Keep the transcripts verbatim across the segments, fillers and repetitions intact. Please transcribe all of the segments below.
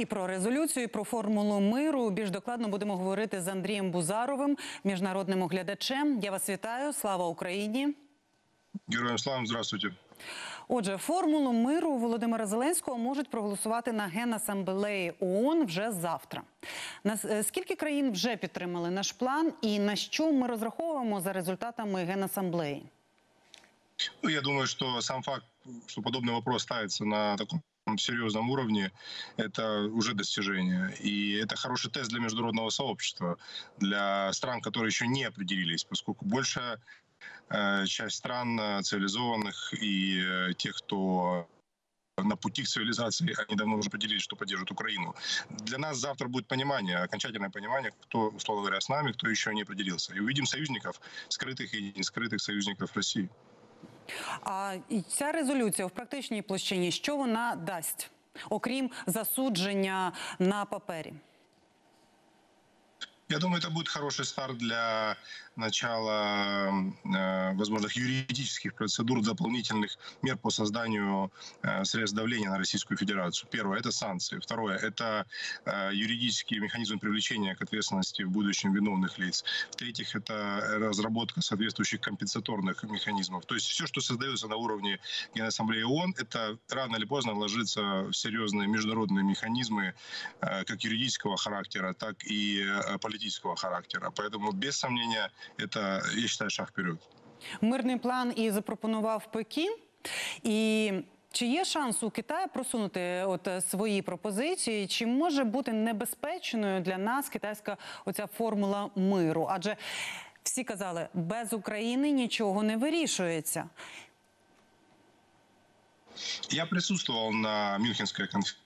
І про резолюцію, і про формулу миру більш докладно будемо говорити з Андрієм Бузаровим, міжнародним оглядачем. Я вас вітаю. Слава Україні! Героям слава! Здравствуйте! Отже, формулу миру Володимира Зеленського можуть проголосувати на Генассамблеї ООН вже завтра. Скільки країн вже підтримали наш план і на що ми розраховуємо за результатами Генассамблеї? Ну, я думаю, что сам факт, что подобный вопрос ставится на таком серьезном уровне, это уже достижение. И это хороший тест для международного сообщества, для стран, которые еще не определились, поскольку большая э, часть стран цивилизованных и э, тех, кто на пути к цивилизации, они давно уже определились, что поддержат Украину. Для нас завтра будет понимание, окончательное понимание, кто, условно говоря, с нами, кто еще не определился. И увидим союзников, скрытых и не скрытых союзников России. А ця резолюція в практичній площині, що вона дасть, окрім засудження на папері? Я думаю, это будет хороший старт для начала э, возможных юридических процедур, дополнительных мер по созданию э, средств давления на Российскую Федерацию. Первое – это санкции. Второе – это э, юридический механизм привлечения к ответственности в будущем виновных лиц. В-третьих, это разработка соответствующих компенсаторных механизмов. То есть все, что создается на уровне Генассамблеи ООН, это рано или поздно вложится в серьезные международные механизмы э, как юридического характера, так и э, политического характера. Поэтому, без сомнения, это, я считаю, шаг вперед. Мирний план і запропонував Пекін. І чи є шанс у Китаю просунути от свої пропозиції? Чи може бути небезпечною для нас китайська оця формула миру? Адже всі казали, без України нічого не вирішується. Я присутствовал на Мюнхенской конференции.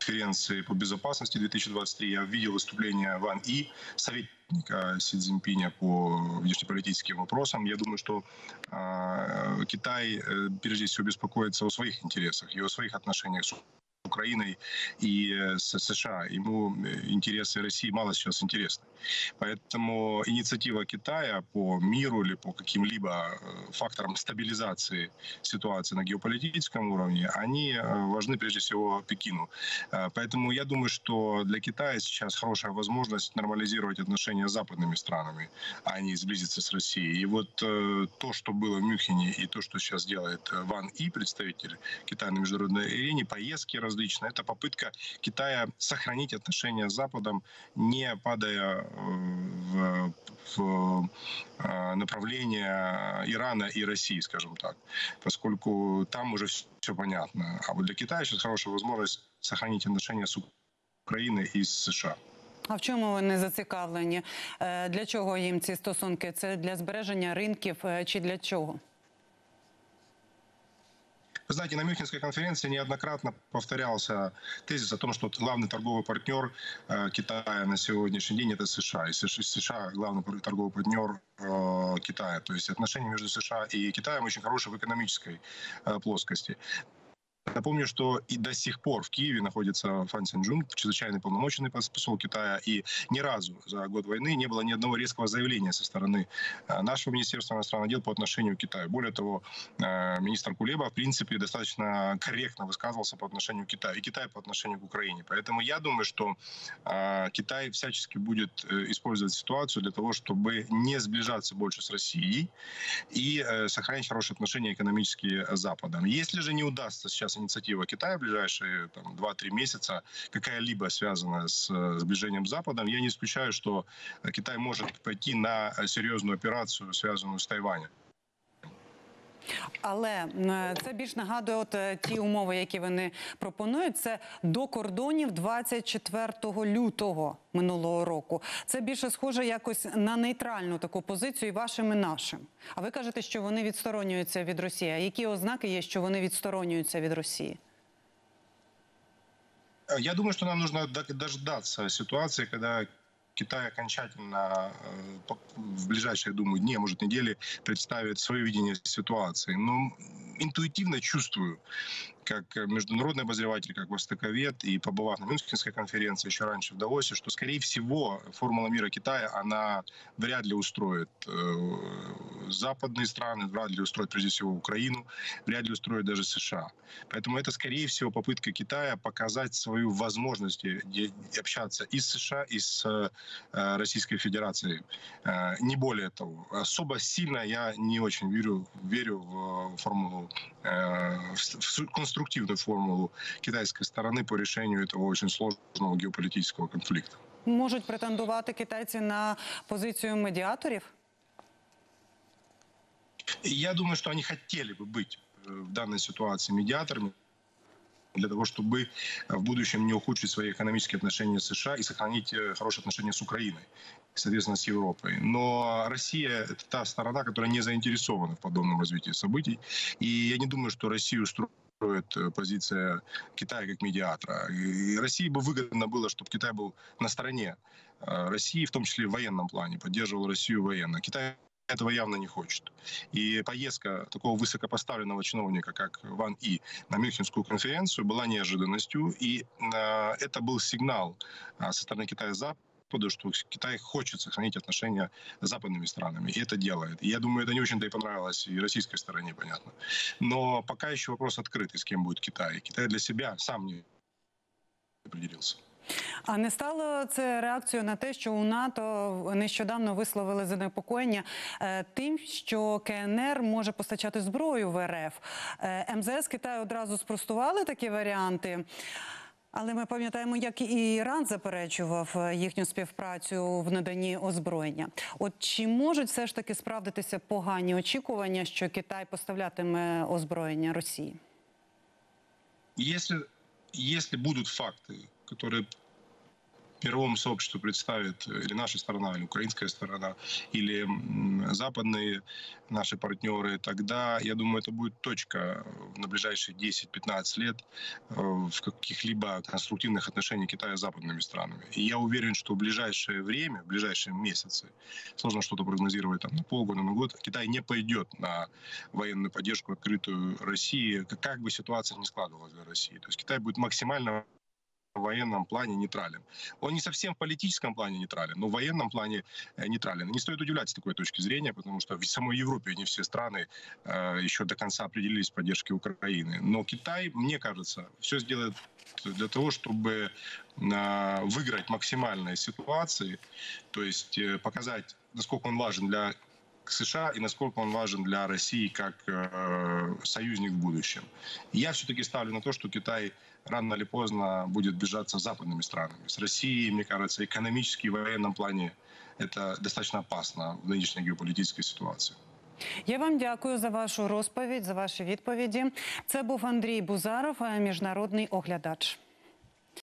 конференции по безопасности две тысячи двадцать три, я видел выступление Ван И, советника Си Цзиньпиня по внешнеполитическим вопросам. Я думаю, что э, Китай, э, прежде всего, беспокоится о своих интересах и о своих отношениях с Украиной и с США. Ему интересы России мало сейчас интересны. Поэтому инициатива Китая по миру или по каким-либо факторам стабилизации ситуации на геополитическом уровне, они важны прежде всего Пекину. Поэтому я думаю, что для Китая сейчас хорошая возможность нормализировать отношения с западными странами, а не сблизиться с Россией. И вот то, что было в Мюнхене и то, что сейчас делает Ван И, представитель Китая на международной арене, поездки различные, это попытка Китая сохранить отношения с Западом, не падая в, в направление Ирана и России, скажем так, поскольку там уже все понятно. А вот для Китая сейчас хорошая возможность сохранить отношения с Украиной и с США. А в чому вони зацікавлені? Для чого їм ці стосунки? Це для збереження ринків чи для чого? Вы знаете, на Мюнхенской конференции неоднократно повторялся тезис о том, что главный торговый партнер Китая на сегодняшний день – это США. И США – главный торговый партнер Китая. То есть отношения между США и Китаем очень хорошие в экономической плоскости. Напомню, что и до сих пор в Киеве находится Фан Сен, чрезвычайно полномоченный посол Китая, и ни разу за год войны не было ни одного резкого заявления со стороны нашего Министерства иностранных дел по отношению к Китаю. Более того, министр Кулеба, в принципе, достаточно корректно высказывался по отношению к Китаю, и Китай по отношению к Украине. Поэтому я думаю, что Китай всячески будет использовать ситуацию для того, чтобы не сближаться больше с Россией и сохранить хорошие отношения экономические с Западом. Если же не удастся сейчас инициатива Китая в ближайшие два-три месяца, какая-либо связанная с сближением с Западом, я не исключаю, что Китай может пойти на серьезную операцию, связанную с Тайванем. Але це більш нагадує от ті умови, які вони пропонують, це до кордонів двадцять четвертого лютого минулого року. Це більше схоже якось на нейтральну таку позицію і вашим, і нашим. А ви кажете, що вони відсторонюються від Росії. А які ознаки є, що вони відсторонюються від Росії? Я думаю, що нам нужно дождатися ситуації, коли Китай окончательно в ближайшие, думаю, дни, может, недели представит свое видение ситуации. Но интуитивно чувствую, как международный обозреватель, как востоковед, и побывав на Мюнхенской конференции еще раньше в Давосе, что, скорее всего, формула мира Китая, она вряд ли устроит западные страны, вряд ли устроит, прежде всего, Украину, вряд ли устроит даже США. Поэтому это, скорее всего, попытка Китая показать свою возможность общаться и с США, и с Российской Федерацией. Не более того. Особо сильно я не очень верю, верю в формулу, в конструктивную формулу китайской стороны по решению этого очень сложного геополитического конфликта. Можуть претендувати китайці на позицію медіаторів? Я думаю, что они хотели бы быть в данной ситуации медиаторами, для того, чтобы в будущем не ухудшить свои экономические отношения с США и сохранить хорошие отношения с Украиной, соответственно, с Европой. Но Россия – это та сторона, которая не заинтересована в подобном развитии событий. И я не думаю, что Россию строит позиция Китая как медиатора. И России бы выгодно было, чтобы Китай был на стороне России, в том числе в военном плане, поддерживал Россию военно. Китай этого явно не хочет. И поездка такого высокопоставленного чиновника, как Ван И, на Мюнхенскую конференцию была неожиданностью. И э, это был сигнал э, со стороны Китая Западу, что Китай хочет сохранить отношения с западными странами. И это делает. И я думаю, это не очень-то и понравилось и российской стороне, понятно. Но пока еще вопрос открытый, с кем будет Китай. И Китай для себя сам не определился. А не стало це реакцією на те, що у НАТО нещодавно висловили занепокоєння тим, що КНР може постачати зброю в РФ? МЗС Китаю одразу спростували такі варіанти, але ми пам'ятаємо, як і Іран заперечував їхню співпрацю в наданні озброєння. От чи можуть все ж таки справдитися погані очікування, що Китай поставлятиме озброєння Росії? Якщо, якщо будуть факти, которые мировому сообществу представит или наша сторона, или украинская сторона, или западные наши партнеры, тогда, я думаю, это будет точка на ближайшие десять-пятнадцать лет в каких-либо конструктивных отношениях Китая с западными странами. И я уверен, что в ближайшее время, в ближайшие месяцы, сложно что-то прогнозировать там, на полгода, на год, Китай не пойдет на военную поддержку открытую России, как бы ситуация ни складывалась для России. То есть Китай будет максимально в военном плане нейтрален. Он не совсем в политическом плане нейтрален, но в военном плане нейтрален. Не стоит удивляться такой точки зрения, потому что в самой Европе не все страны э, еще до конца определились с поддержкой Украины. Но Китай, мне кажется, все сделает для того, чтобы э, выиграть максимальные ситуации, то есть э, показать, насколько он важен для США и насколько он важен для России как э, союзник в будущем. Я все-таки ставлю на то, что Китай рано или поздно будет бежаться с западными странами. С Россией, мне кажется, экономически и в военном плане это достаточно опасно в нынешней геополитической ситуации. Я вам дякую за вашу розповідь, за ваші відповіді. Це був Андрій Бузаров, міжнародний оглядач.